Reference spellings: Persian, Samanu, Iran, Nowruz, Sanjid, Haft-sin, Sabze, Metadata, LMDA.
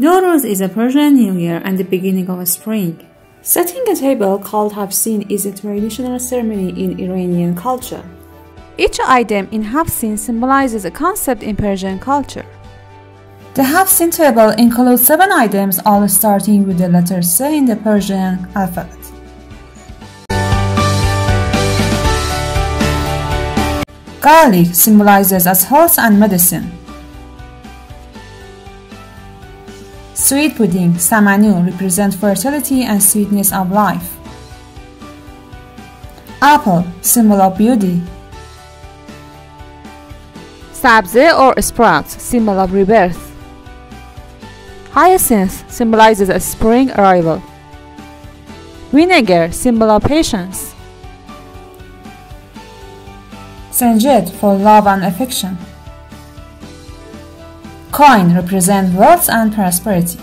Nowruz is a Persian New Year and the beginning of spring. Setting a table called Haft-sin is a traditional ceremony in Iranian culture. Each item in Haft-sin symbolizes a concept in Persian culture. The Haft-sin table includes 7 items, all starting with the letter C in the Persian alphabet. Garlic symbolizes as health and medicine. Sweet pudding, Samanu, represents fertility and sweetness of life. Apple, symbol of beauty. Sabze or sprouts, symbol of rebirth. Hyacinth symbolizes a spring arrival. Vinegar, symbol of patience. Sanjid, for love and affection. Coin represents wealth and prosperity.